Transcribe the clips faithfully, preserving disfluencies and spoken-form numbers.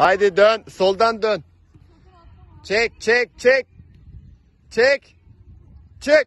Haydi dön. Soldan dön. Çek çek çek. Çek. Çek.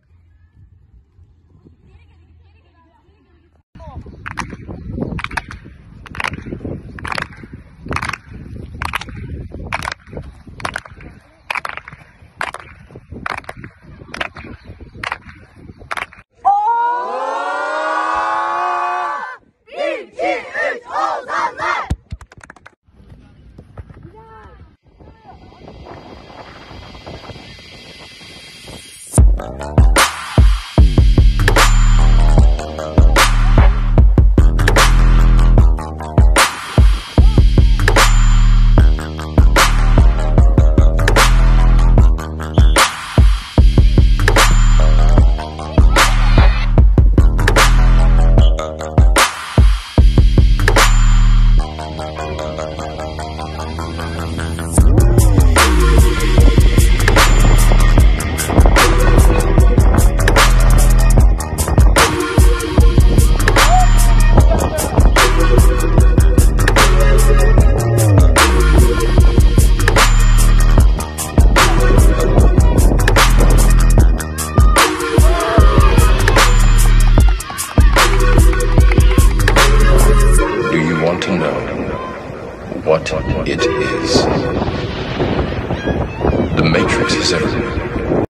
What it is. The Matrix is everywhere.